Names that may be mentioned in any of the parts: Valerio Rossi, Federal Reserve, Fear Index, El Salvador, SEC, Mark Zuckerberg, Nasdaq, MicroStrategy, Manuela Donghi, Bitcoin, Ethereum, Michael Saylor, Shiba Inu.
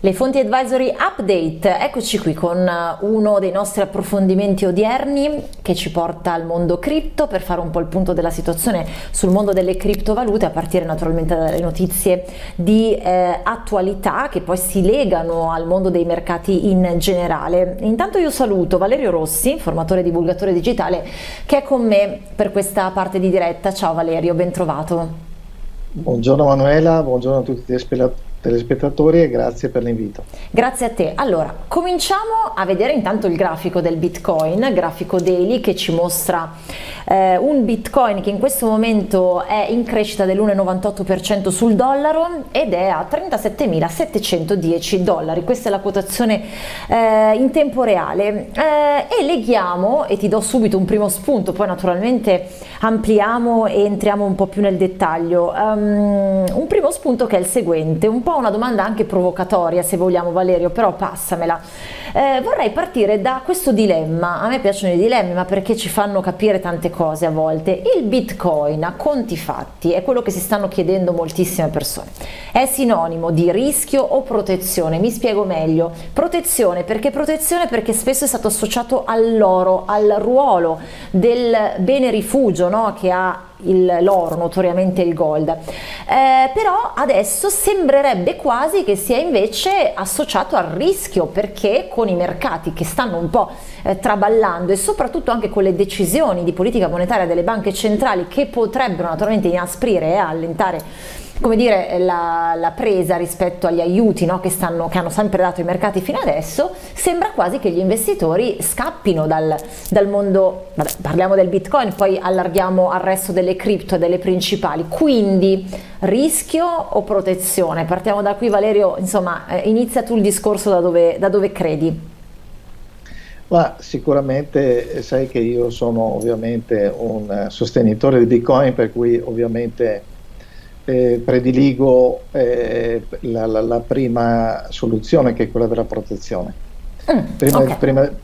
Le fonti advisory update, eccoci qui con uno dei nostri approfondimenti odierni che ci porta al mondo cripto per fare un po' il punto della situazione sul mondo delle criptovalute, a partire naturalmente dalle notizie di attualità che poi si legano al mondo dei mercati in generale. Intanto io saluto Valerio Rossi, formatore e divulgatore digitale, che è con me per questa parte di diretta. Ciao Valerio, ben trovato. Buongiorno Manuela, buongiorno a tutti gli telespettatori e grazie per l'invito. Grazie a te. Allora, cominciamo a vedere intanto il grafico del Bitcoin, grafico daily, che ci mostra un Bitcoin che in questo momento è in crescita dell'1,98% sul dollaro ed è a 37.710 dollari. Questa è la quotazione in tempo reale. E leghiamo, e ti do subito un primo spunto, poi naturalmente ampliamo e entriamo un po' più nel dettaglio, un primo spunto che è il seguente, un po' una domanda anche provocatoria se vogliamo Valerio, però passamela. Vorrei partire da questo dilemma. A me piacciono i dilemmi, ma perché ci fanno capire tante cose a volte. Il Bitcoin a conti fatti è quello che si stanno chiedendo moltissime persone. È sinonimo di rischio o protezione? Mi spiego meglio. Protezione, perché spesso è stato associato all'oro, al ruolo del bene rifugio, no? Che ha l'oro, notoriamente il gold, però adesso sembrerebbe quasi che sia invece associato al rischio, perché con i mercati che stanno un po' traballando e soprattutto anche con le decisioni di politica monetaria delle banche centrali che potrebbero naturalmente inasprire e allentare, come dire, la presa rispetto agli aiuti, no, che hanno sempre dato i mercati fino adesso, sembra quasi che gli investitori scappino dal mondo. Vabbè, parliamo del Bitcoin, poi allarghiamo al resto delle cripto e delle principali. Quindi rischio o protezione? Partiamo da qui Valerio, insomma inizia tu il discorso da dove credi. Ma sicuramente sai che io sono ovviamente un sostenitore di Bitcoin, per cui ovviamente prediligo la prima soluzione, che è quella della protezione.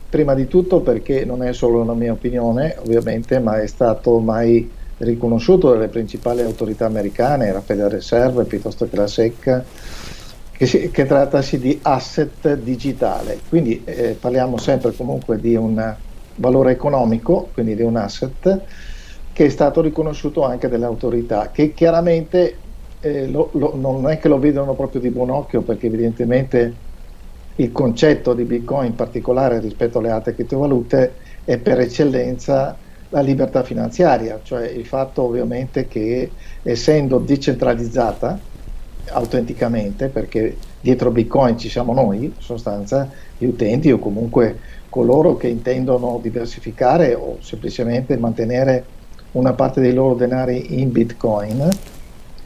Prima di tutto perché non è solo una mia opinione ovviamente, ma è stato ormai riconosciuto dalle principali autorità americane, la Federal Reserve piuttosto che la SEC, che trattasi di asset digitale, quindi parliamo sempre comunque di un valore economico, quindi di un asset che è stato riconosciuto anche dalle autorità, che chiaramente non è che lo vedono proprio di buon occhio, perché evidentemente il concetto di Bitcoin in particolare rispetto alle altre criptovalute è per eccellenza la libertà finanziaria, cioè il fatto ovviamente che essendo decentralizzata autenticamente, perché dietro Bitcoin ci siamo noi, in sostanza gli utenti o comunque coloro che intendono diversificare o semplicemente mantenere una parte dei loro denari in Bitcoin,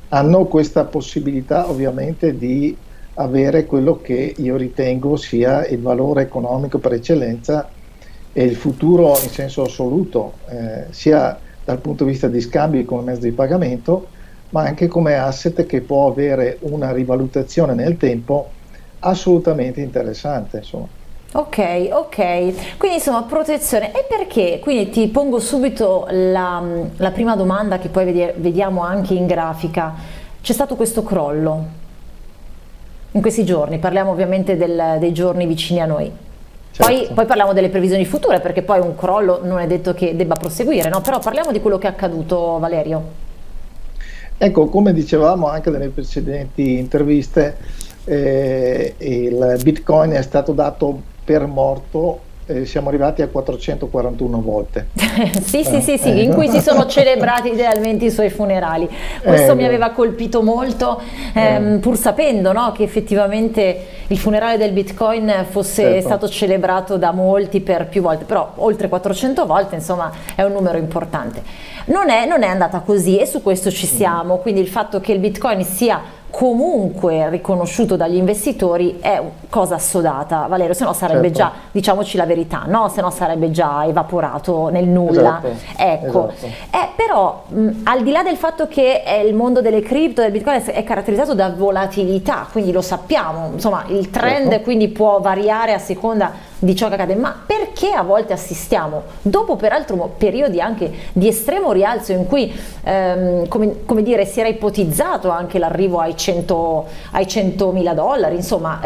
hanno questa possibilità ovviamente di avere quello che io ritengo sia il valore economico per eccellenza e il futuro in senso assoluto, sia dal punto di vista di scambi come mezzo di pagamento, ma anche come asset che può avere una rivalutazione nel tempo assolutamente interessante, insomma. Ok, quindi insomma protezione. E perché? Quindi ti pongo subito la prima domanda, che poi vediamo anche in grafica. C'è stato questo crollo in questi giorni, parliamo ovviamente dei giorni vicini a noi. Certo. Poi parliamo delle previsioni future, perché poi un crollo non è detto che debba proseguire, no? Però parliamo di quello che è accaduto, Valerio. Ecco, come dicevamo anche nelle precedenti interviste, il Bitcoin è stato dato per morto, siamo arrivati a 441 volte. sì, in cui si sono celebrati idealmente i suoi funerali. Questo mi aveva colpito molto, pur sapendo, no, che effettivamente il funerale del Bitcoin fosse, certo, stato celebrato da molti per più volte, però oltre 400 volte, insomma, è un numero importante. Non è andata così e su questo ci siamo, quindi il fatto che il Bitcoin sia comunque riconosciuto dagli investitori è cosa assodata, Valerio, se no sarebbe, certo, già, diciamoci la verità, no? Se no sarebbe già evaporato nel nulla. Esatto. Ecco, esatto. Però al di là del fatto che il mondo delle cripto, del Bitcoin, è caratterizzato da volatilità, quindi lo sappiamo, insomma il trend, certo, quindi può variare a seconda di ciò che accade, ma perché che a volte assistiamo, dopo peraltro periodi anche di estremo rialzo in cui come dire, si era ipotizzato anche l'arrivo ai 100.000 dollari, insomma,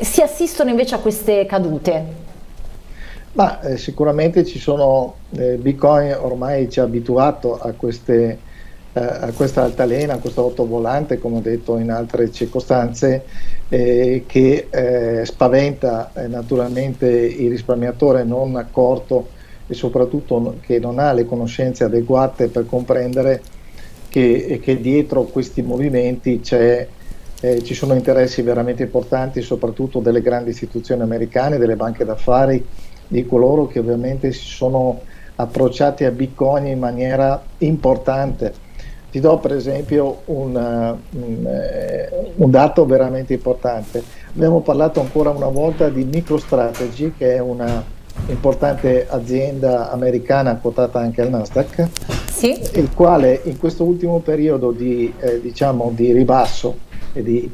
si assistono invece a queste cadute? Ma sicuramente ci sono, Bitcoin ormai ci ha abituato a questa altalena, a questo rottovolante, come ho detto in altre circostanze, che spaventa naturalmente il risparmiatore non accorto e soprattutto che non ha le conoscenze adeguate per comprendere che dietro questi movimenti ci sono interessi veramente importanti, soprattutto delle grandi istituzioni americane, delle banche d'affari, di coloro che ovviamente si sono approcciati a Bitcoin in maniera importante. Ti do per esempio un dato veramente importante. Abbiamo parlato ancora una volta di MicroStrategy, che è una importante azienda americana quotata anche al Nasdaq, sì, il quale in questo ultimo periodo di ribasso e di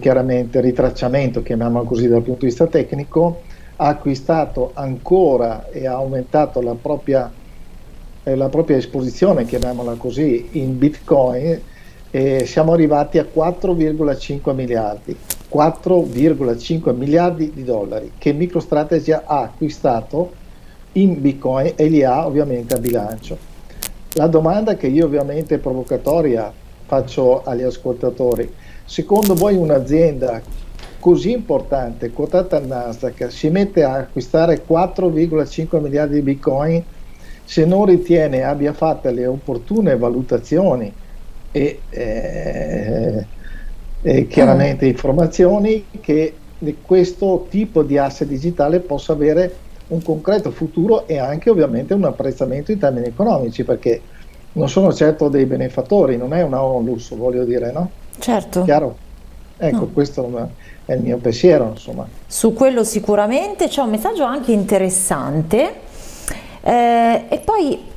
chiaramente ritracciamento, chiamiamolo così dal punto di vista tecnico, ha acquistato ancora e ha aumentato la propria esposizione, chiamiamola così, in Bitcoin, e siamo arrivati a 4,5 miliardi di dollari che MicroStrategy ha acquistato in Bitcoin e li ha ovviamente a bilancio. La domanda che io ovviamente provocatoria faccio agli ascoltatori: secondo voi un'azienda così importante, quotata al Nasdaq, si mette a acquistare 4,5 miliardi di Bitcoin se non ritiene abbia fatto le opportune valutazioni e chiaramente informazioni che questo tipo di asset digitale possa avere un concreto futuro e anche ovviamente un apprezzamento in termini economici, perché non sono certo dei benefattori, non è un lusso, voglio dire, no? Certo. Chiaro? Ecco, no, questo è il mio pensiero, insomma. Su quello sicuramente c'è un messaggio anche interessante, e poi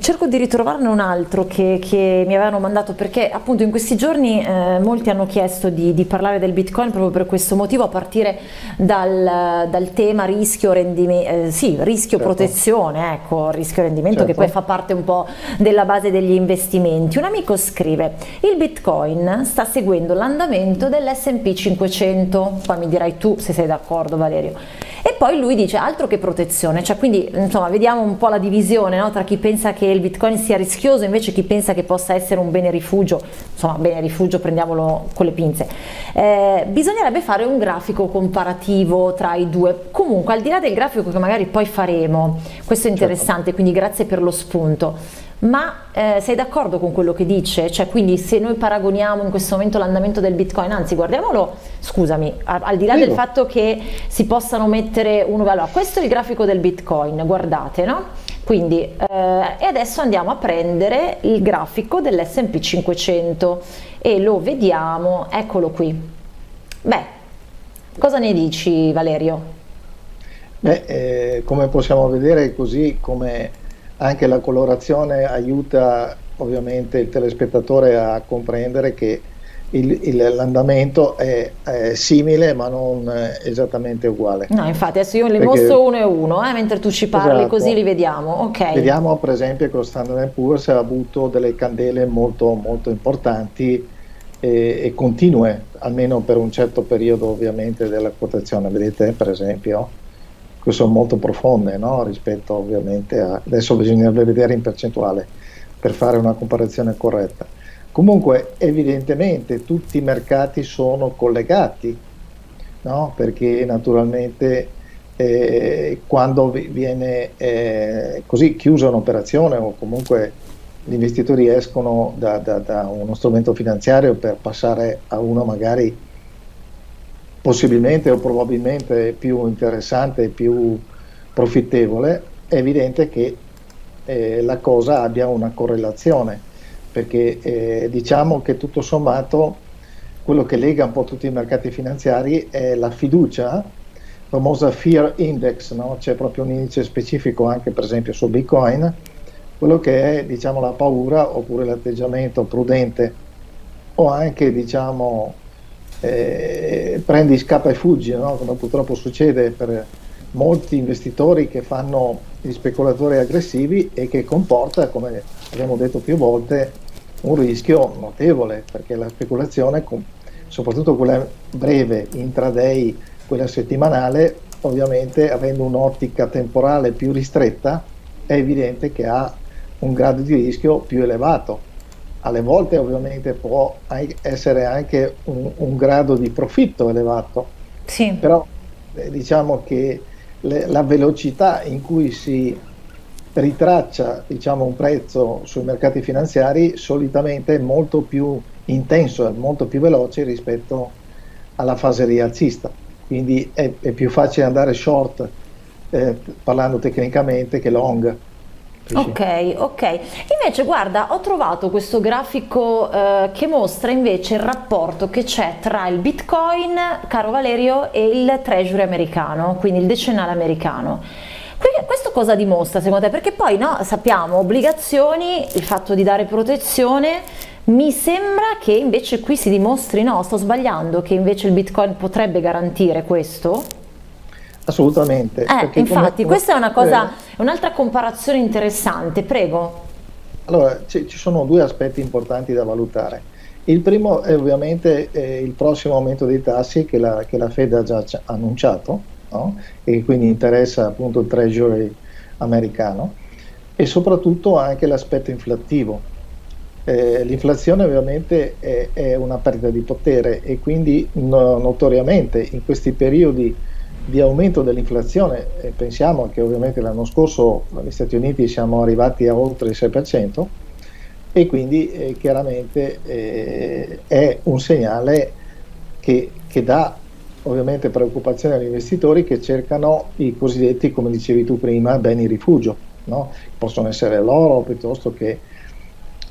cerco di ritrovarne un altro che mi avevano mandato, perché appunto in questi giorni molti hanno chiesto di parlare del Bitcoin proprio per questo motivo, a partire dal tema rischio, certo, protezione, ecco, rischio rendimento, certo, che poi fa parte un po' della base degli investimenti. Un amico scrive: il Bitcoin sta seguendo l'andamento dell'S&P 500, poi mi dirai tu se sei d'accordo, Valerio, e poi lui dice altro che protezione, cioè, quindi insomma vediamo un po' la divisione, no, tra chi pensa che il Bitcoin sia rischioso invece chi pensa che possa essere un bene rifugio. Insomma, bene rifugio prendiamolo con le pinze, bisognerebbe fare un grafico comparativo tra i due. Comunque, al di là del grafico che magari poi faremo, questo è interessante, certo, quindi grazie per lo spunto. Ma sei d'accordo con quello che dice? Cioè, quindi se noi paragoniamo in questo momento l'andamento del Bitcoin, anzi guardiamolo, scusami, al di là del fatto che si possano mettere uno, allora questo è il grafico del Bitcoin, guardate, no? Quindi e adesso andiamo a prendere il grafico dell'S&P 500 e lo vediamo, eccolo qui. Beh, cosa ne dici, Valerio? Beh, come possiamo vedere, così come anche la colorazione aiuta ovviamente il telespettatore a comprendere che l'andamento è simile ma non esattamente uguale. No, infatti adesso io le mostro uno e uno, mentre tu ci parli, esatto, così li vediamo. Okay. Vediamo per esempio che lo Standard & Poor's ha avuto delle candele molto, molto importanti e continue, almeno per un certo periodo ovviamente della quotazione. Vedete per esempio? Sono molto profonde, no? Rispetto ovviamente a... adesso bisognerebbe vedere in percentuale per fare una comparazione corretta. Comunque evidentemente tutti i mercati sono collegati, no? Perché naturalmente quando viene così chiusa un'operazione, o comunque gli investitori escono da uno strumento finanziario per passare a uno magari possibilmente o probabilmente più interessante e più profittevole, è evidente che la cosa abbia una correlazione, perché diciamo che tutto sommato quello che lega un po' tutti i mercati finanziari è la fiducia, la famosa Fear Index, no? C'è proprio un indice specifico anche per esempio su Bitcoin, quello che è, diciamo, la paura oppure l'atteggiamento prudente, o anche, diciamo, prendi, scappa e fuggi, no? Come purtroppo succede per molti investitori che fanno gli speculatori aggressivi e che comporta, come abbiamo detto più volte, un rischio notevole, perché la speculazione, soprattutto quella breve, intraday, quella settimanale, ovviamente avendo un'ottica temporale più ristretta, è evidente che ha un grado di rischio più elevato. Alle volte ovviamente può essere anche un grado di profitto elevato, sì. Però diciamo che la velocità in cui si ritraccia, diciamo, un prezzo sui mercati finanziari solitamente è molto più intenso, è molto più veloce rispetto alla fase rialzista, quindi è più facile andare short, parlando tecnicamente, che long. Ok, ok. Invece guarda, ho trovato questo grafico che mostra invece il rapporto che c'è tra il Bitcoin, caro Valerio, e il Treasury americano, quindi il decennale americano. Questo cosa dimostra secondo te? Perché poi, no, sappiamo, obbligazioni, il fatto di dare protezione, mi sembra che invece qui si dimostri, no, sto sbagliando, che invece il Bitcoin potrebbe garantire questo? Assolutamente. Infatti, questa è una cosa, un'altra comparazione interessante, prego. Allora, ci sono due aspetti importanti da valutare. Il primo è ovviamente il prossimo aumento dei tassi che la Fed ha già annunciato, no? E quindi interessa appunto il Treasury americano, e soprattutto anche l'aspetto inflattivo. L'inflazione ovviamente è una perdita di potere e quindi notoriamente in questi periodi di aumento dell'inflazione, pensiamo che ovviamente l'anno scorso negli Stati Uniti siamo arrivati a oltre il 6%, e quindi chiaramente è un segnale che dà ovviamente preoccupazione agli investitori che cercano i cosiddetti, come dicevi tu prima, beni rifugio, no? Possono essere l'oro piuttosto che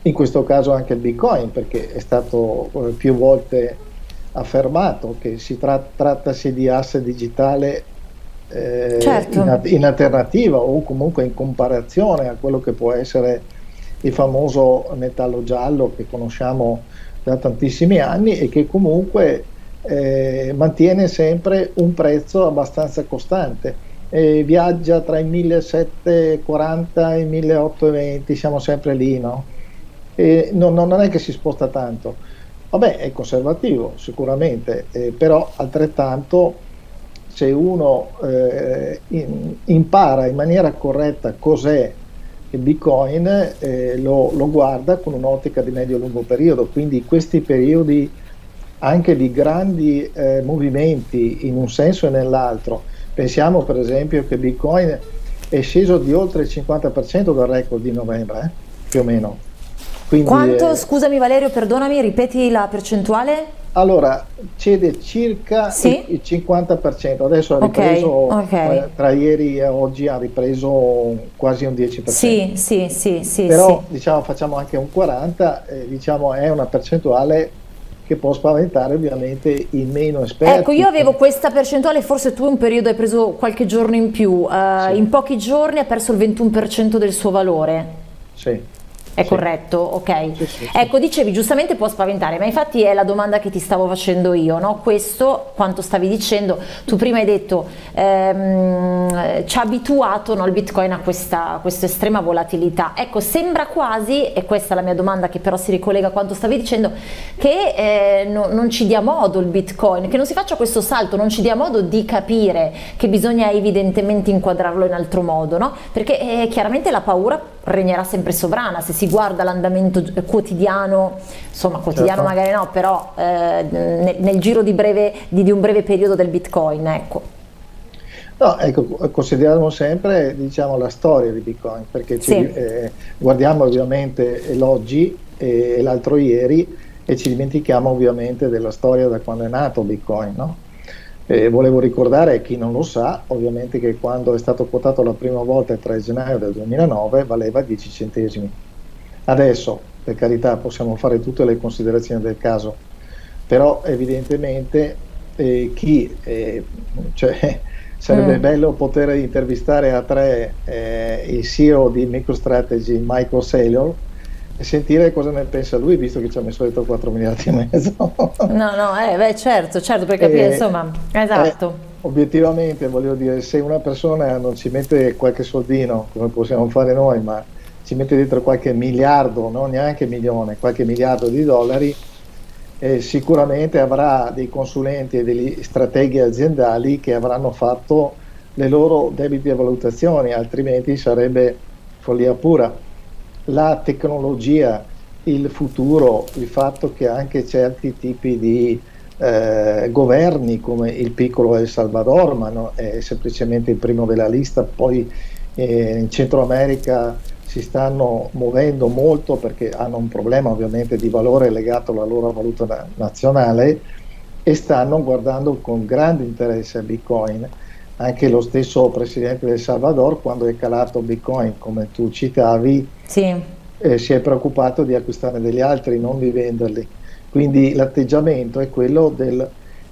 in questo caso anche il Bitcoin, perché è stato più volte affermato che si trattasi di asset digitale certo. in alternativa o comunque in comparazione a quello che può essere il famoso metallo giallo che conosciamo da tantissimi anni e che comunque mantiene sempre un prezzo abbastanza costante, viaggia tra i 1740 e i 1820, siamo sempre lì, no? E non è che si sposta tanto. Vabbè, è conservativo sicuramente, però altrettanto se uno impara in maniera corretta cos'è il Bitcoin, lo guarda con un'ottica di medio-lungo periodo, quindi questi periodi anche di grandi movimenti in un senso e nell'altro. Pensiamo per esempio che Bitcoin è sceso di oltre il 50% dal record di novembre, più o meno. Quindi, quanto, scusami Valerio, perdonami, ripeti la percentuale? Allora, cede circa il 50%, adesso ha ripreso, tra ieri e oggi ha ripreso quasi un 10%. Però diciamo facciamo anche un 40%, diciamo è una percentuale che può spaventare ovviamente i meno esperti. Ecco, io avevo questa percentuale, forse tu in un periodo hai preso qualche giorno in più, in pochi giorni ha perso il 21% del suo valore. Sì. È corretto, ok. Ecco, dicevi, giustamente può spaventare, ma infatti è la domanda che ti stavo facendo io, no? Questo, quanto stavi dicendo, tu prima hai detto, ci ha abituato, no, il Bitcoin a questa estrema volatilità. Ecco, sembra quasi, e questa è la mia domanda che però si ricollega a quanto stavi dicendo, che non ci dia modo il Bitcoin, che non si faccia questo salto, non ci dia modo di capire che bisogna evidentemente inquadrarlo in altro modo, no? Perché chiaramente la paura regnerà sempre sovrana, se si guarda l'andamento quotidiano, insomma quotidiano certo. Magari no, però nel giro di un breve periodo del Bitcoin, ecco. No, ecco, consideriamo sempre, diciamo, la storia di Bitcoin, perché guardiamo ovviamente l'oggi e l'altro ieri e ci dimentichiamo ovviamente della storia da quando è nato Bitcoin, no? Volevo ricordare a chi non lo sa ovviamente che quando è stato quotato la prima volta il 3 gennaio del 2009 valeva 10 centesimi. Adesso, per carità, possiamo fare tutte le considerazioni del caso, però evidentemente sarebbe bello poter intervistare a tre il CEO di MicroStrategy, Michael Saylor, e sentire cosa ne pensa lui, visto che ci ha messo dentro 4 miliardi e mezzo. No, certo, per capire, insomma, esatto. obiettivamente, voglio dire, se una persona non ci mette qualche soldino, come possiamo fare noi, ma ci mette dentro qualche miliardo, non neanche milione, qualche miliardo di dollari, sicuramente avrà dei consulenti e degli strateghi aziendali che avranno fatto le loro debite valutazioni, altrimenti sarebbe follia pura. La tecnologia, il futuro, il fatto che anche certi tipi di governi come il piccolo El Salvador, ma no, è semplicemente il primo della lista, poi in Centro America si stanno muovendo molto perché hanno un problema ovviamente di valore legato alla loro valuta nazionale e stanno guardando con grande interesse a Bitcoin. Anche lo stesso presidente del Salvador, quando è calato Bitcoin, come tu citavi, sì, si è preoccupato di acquistare degli altri, non di venderli. Quindi l'atteggiamento è quello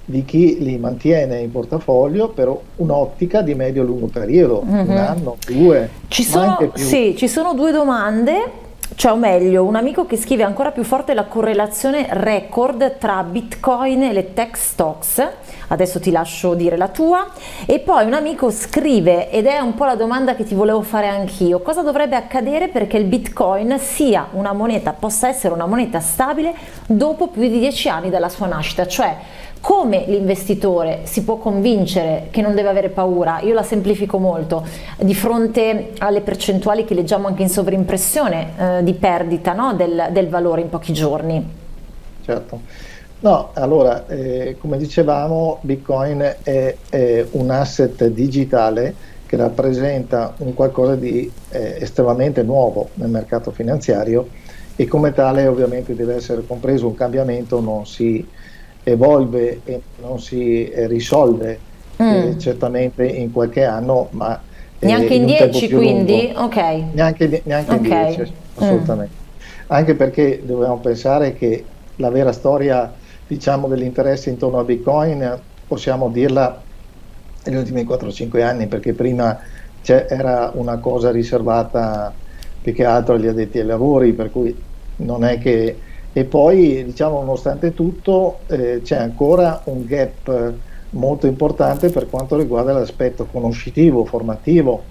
di chi li mantiene in portafoglio per un'ottica di medio-lungo periodo, un anno, due, anche più. Sì, ci sono due domande, cioè, o meglio, un amico che scrive ancora più forte la correlazione record tra Bitcoin e le tech stocks, adesso ti lascio dire la tua, e poi un amico scrive, ed è un po' la domanda che ti volevo fare anch'io, cosa dovrebbe accadere perché il Bitcoin sia una moneta, possa essere una moneta stabile dopo più di 10 anni dalla sua nascita, cioè come l'investitore si può convincere che non deve avere paura? Io la semplifico molto, di fronte alle percentuali che leggiamo anche in sovrimpressione di perdita, no? del valore in pochi giorni. Certo, no, allora come dicevamo Bitcoin è un asset digitale che rappresenta un qualcosa di estremamente nuovo nel mercato finanziario e come tale ovviamente deve essere compreso, un cambiamento non si evolve e non si risolve certamente in qualche anno, ma neanche in 10, quindi lungo. Ok, neanche okay. In 10 assolutamente, anche perché dobbiamo pensare che la vera storia, diciamo, dell'interesse intorno a Bitcoin possiamo dirla negli ultimi 4-5 anni, perché prima era una cosa riservata più che altro agli addetti ai lavori, per cui non è che. E poi, diciamo, nonostante tutto c'è ancora un gap molto importante per quanto riguarda l'aspetto conoscitivo, formativo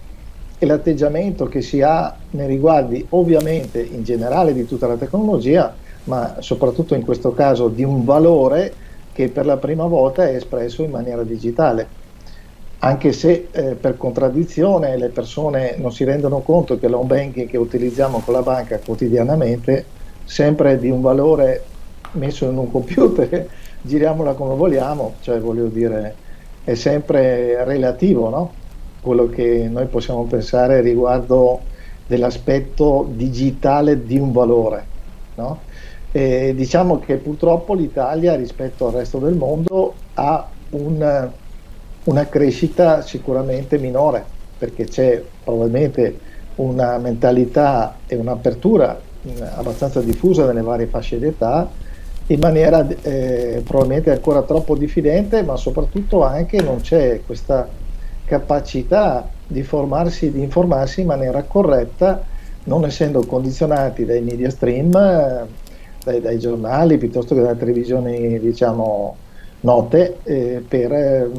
e l'atteggiamento che si ha nei riguardi ovviamente in generale di tutta la tecnologia, ma soprattutto in questo caso di un valore che per la prima volta è espresso in maniera digitale. Anche se per contraddizione le persone non si rendono conto che l'home banking che utilizziamo con la banca quotidianamente sempre di un valore messo in un computer, giriamola come vogliamo, cioè voglio dire è sempre relativo, no? Quello che noi possiamo pensare riguardo dell'aspetto digitale di un valore, no? E diciamo che purtroppo l'Italia rispetto al resto del mondo ha una crescita sicuramente minore, perché c'è probabilmente una mentalità e un'apertura abbastanza diffusa nelle varie fasce d'età, in maniera probabilmente ancora troppo diffidente, ma soprattutto anche non c'è questa capacità di formarsi, di informarsi in maniera corretta, non essendo condizionati dai media stream, dai giornali piuttosto che dalle televisioni, diciamo, note, per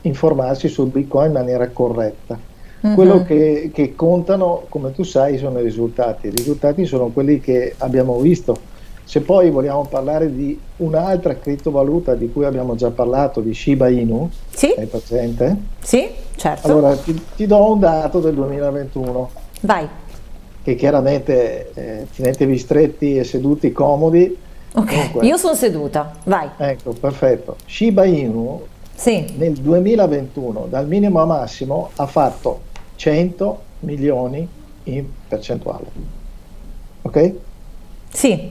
informarsi sul Bitcoin in maniera corretta. Quello che contano, come tu sai, sono i risultati. I risultati sono quelli che abbiamo visto. Se poi vogliamo parlare di un'altra criptovaluta di cui abbiamo già parlato, di Shiba Inu, sì. Sei presente? Sì, certo. Allora ti do un dato del 2021. Vai. Che chiaramente tenetevi stretti e seduti comodi. Ok, comunque, io sono seduta, vai. Ecco, perfetto. Shiba Inu sì. Nel 2021 dal minimo a massimo ha fatto 100 milioni in percentuale, ok? Sì.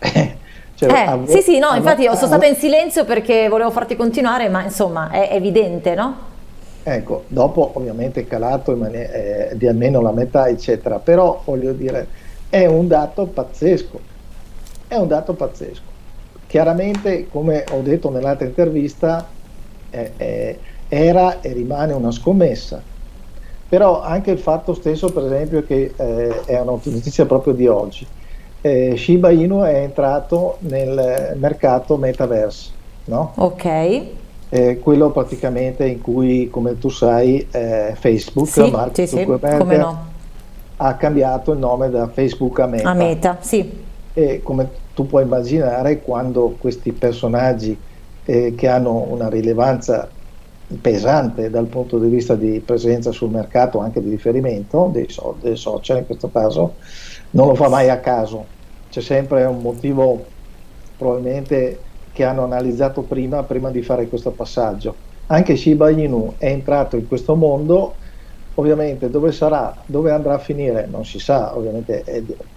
Cioè, sì, sì, no, infatti io sono stata in silenzio perché volevo farti continuare, ma insomma è evidente, no? Ecco, dopo ovviamente è calato di almeno la metà, eccetera, però voglio dire, è un dato pazzesco, è un dato pazzesco. Chiaramente, come ho detto nell'altra intervista, era e rimane una scommessa, però anche il fatto stesso, per esempio, che è una notizia proprio di oggi, Shiba Inu è entrato nel mercato metaverse, no? Ok. quello praticamente in cui, come tu sai, Facebook, sì, Mark Zuckerberg, come no, ha cambiato il nome da Facebook a Meta. A Meta, sì. E come tu puoi immaginare, quando questi personaggi che hanno una rilevanza pesante dal punto di vista di presenza sul mercato, anche di riferimento, dei social in questo caso, non lo fa mai a caso, c'è sempre un motivo probabilmente che hanno analizzato prima di fare questo passaggio. Anche Shiba Inu è entrato in questo mondo, ovviamente dove andrà a finire non si sa, ovviamente,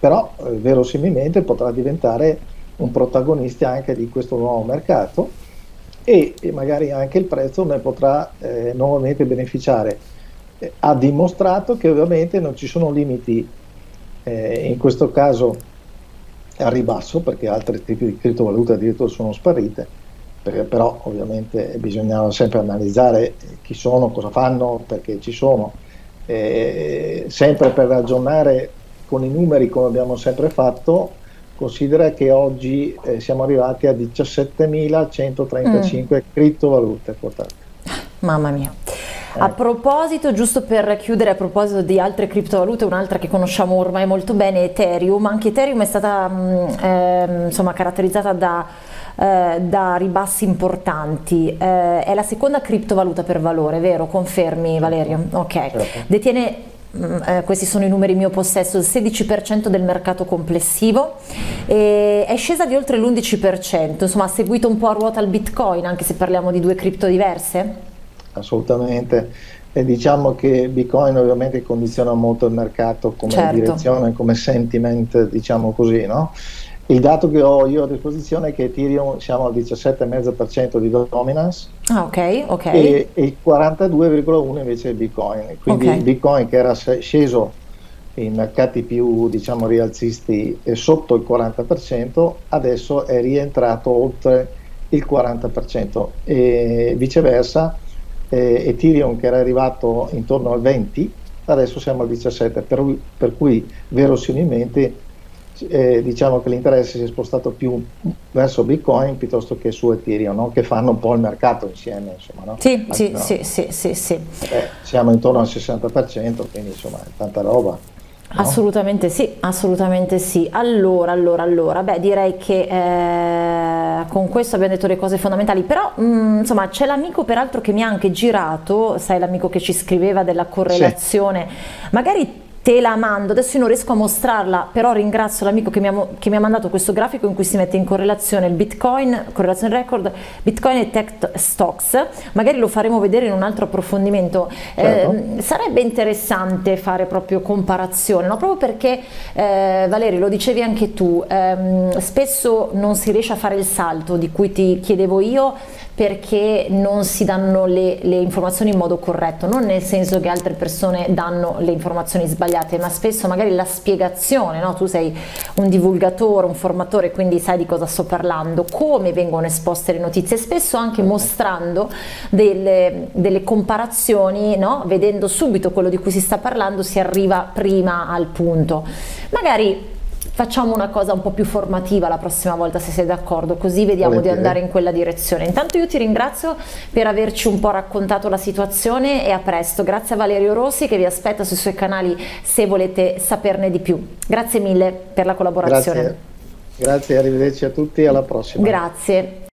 però verosimilmente potrà diventare un protagonista anche di questo nuovo mercato e magari anche il prezzo ne potrà nuovamente beneficiare. Ha dimostrato che ovviamente non ci sono limiti in questo caso a ribasso, perché altri tipi di criptovalute addirittura sono sparite, perché però ovviamente bisognava sempre analizzare chi sono, cosa fanno, perché ci sono, sempre per ragionare con i numeri come abbiamo sempre fatto. Considera che oggi siamo arrivati a 17.135 criptovalute quotate. Mamma mia. A proposito, giusto per chiudere, a proposito di altre criptovalute, un'altra che conosciamo ormai molto bene è Ethereum. Anche Ethereum è stata insomma, caratterizzata da ribassi importanti. È la seconda criptovaluta per valore, vero? Confermi, Valerio? Ok. Certo. Detiene, questi sono i numeri in mio possesso, il 16% del mercato complessivo, e è scesa di oltre l'11%, insomma ha seguito un po' a ruota il Bitcoin, anche se parliamo di due cripto diverse? Assolutamente, e diciamo che Bitcoin ovviamente condiziona molto il mercato come direzione, come sentiment, diciamo così, no? Il dato che ho io a disposizione è che Ethereum siamo al 17,5% di dominance, e il 42,1% invece è Bitcoin, quindi Bitcoin, che era sceso in mercati più, diciamo, rialzisti sotto il 40%, adesso è rientrato oltre il 40%, e viceversa Ethereum, che era arrivato intorno al 20, adesso siamo al 17, per cui verosimilmente diciamo che l'interesse si è spostato più verso Bitcoin piuttosto che su Ethereum, no? Che fanno un po' il mercato insieme, insomma, no? Sì, sì, no? Sì. Siamo intorno al 60%, quindi insomma è tanta roba. No? Assolutamente sì, assolutamente sì. Allora, beh, direi che con questo abbiamo detto le cose fondamentali, però insomma c'è l'amico peraltro che mi ha anche girato, sai, l'amico che ci scriveva della correlazione, magari te la mando, adesso io non riesco a mostrarla, però ringrazio l'amico che mi ha mandato questo grafico in cui si mette in correlazione il Bitcoin, correlazione record, Bitcoin e tech stocks, magari lo faremo vedere in un altro approfondimento. Certo. Sarebbe interessante fare proprio comparazione, no? Proprio perché, Valerio, lo dicevi anche tu, spesso non si riesce a fare il salto di cui ti chiedevo io, perché non si danno le informazioni in modo corretto, non nel senso che altre persone danno le informazioni sbagliate, ma spesso magari la spiegazione, no? Tu sei un divulgatore, un formatore, quindi sai di cosa sto parlando, come vengono esposte le notizie, spesso anche mostrando delle comparazioni, no? Vedendo subito quello di cui si sta parlando, si arriva prima al punto. Magari facciamo una cosa un po' più formativa la prossima volta, se sei d'accordo, così vediamo di andare in quella direzione. Intanto io ti ringrazio per averci un po' raccontato la situazione e a presto. Grazie a Valerio Rossi, che vi aspetta sui suoi canali se volete saperne di più. Grazie mille per la collaborazione. Grazie, arrivederci a tutti e alla prossima. Grazie.